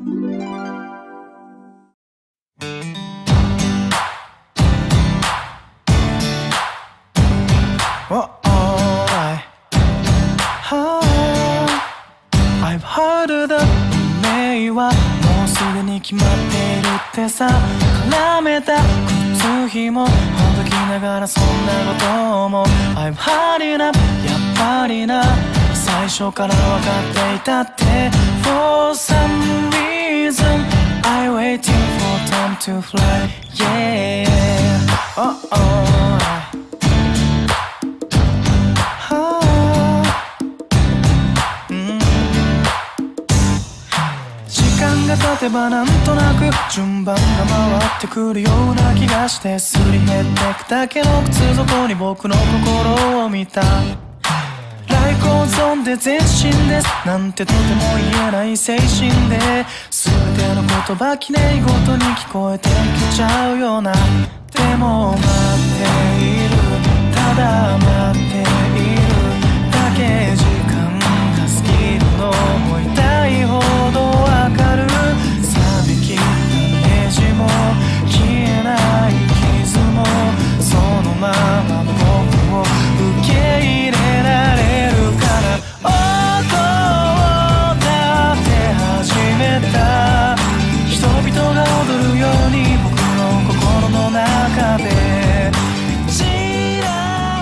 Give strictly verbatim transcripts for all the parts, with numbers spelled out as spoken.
Well, all right. Oh, I've heard of the name. もうすぐに決まっているってさ。絡めた靴ひもほどきながらそんなことも。I've had enough。やっぱりな。最初から分かっていたって。For some reason, I'm waiting for time to fly. Yeah. Oh, all right.「なんとなく順番が回ってくるような気がして」「すり減ってくだけの靴底に僕の心を見た」「ライコンゾンで全身です」なんてとても言えない精神で全ての言葉きれいごとに聞こえてきちゃうような「でも待っているただ待っているだけ時間が過ぎるの思いたいほどわかる」消えない傷もそのまま僕を受け入れられるから音を立て始めた人々が踊るように僕の心の中で散ら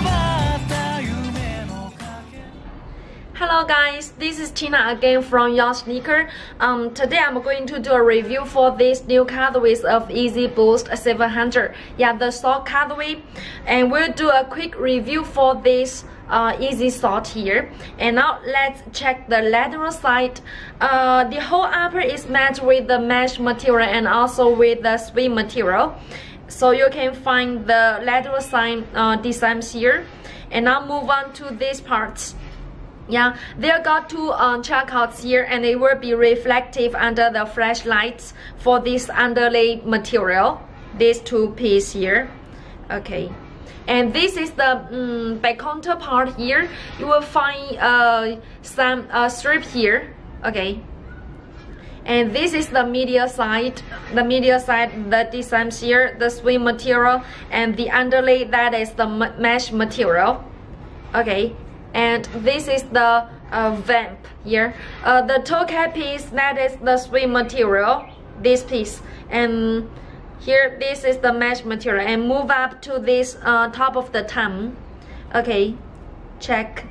ばった夢の影 Hello guys, this is Tina again from Your Sneaker. Um, today I'm going to do a review for this new colorways of Yeezy Boost seven hundred. Yeah, the Salt colorway, and we'll do a quick review for this uh, Yeezy Salt here. And now let's check the lateral side. Uh, the whole upper is matched with the mesh material and also with the suede material. So you can find the lateral side uh, designs here. And now move on to these parts. Yeah, there got two um, checkouts here, and they will be reflective under the flashlights for this underlay material. These two pieces here, okay. And this is the um, back counter part here. You will find uh, some uh, strip here, okay. And this is the media side. The media side, the design here, the swing material, and the underlay that is the mesh material, okay. And this is the uh, vamp here. Uh, the toe cap piece, that is the suede material, this piece. And here, this is the mesh material. And move up to this uh, top of the tongue. Okay, check.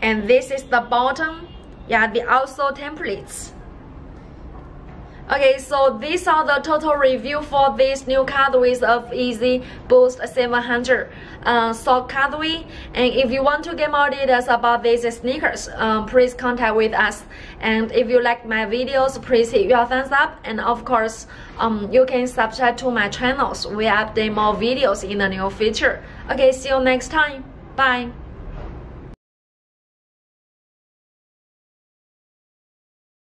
And this is the bottom. Yeah, the outsole templates. Okay, so these are the total review for these new colorways of Yeezy Boost seven hundred uh, Salt colorway. And if you want to get more details about these sneakers, um, please contact with us. And if you like my videos, please hit your thumbs up. And of course, um, you can subscribe to my channels. We update more videos in the near future. Okay, see you next time. Bye.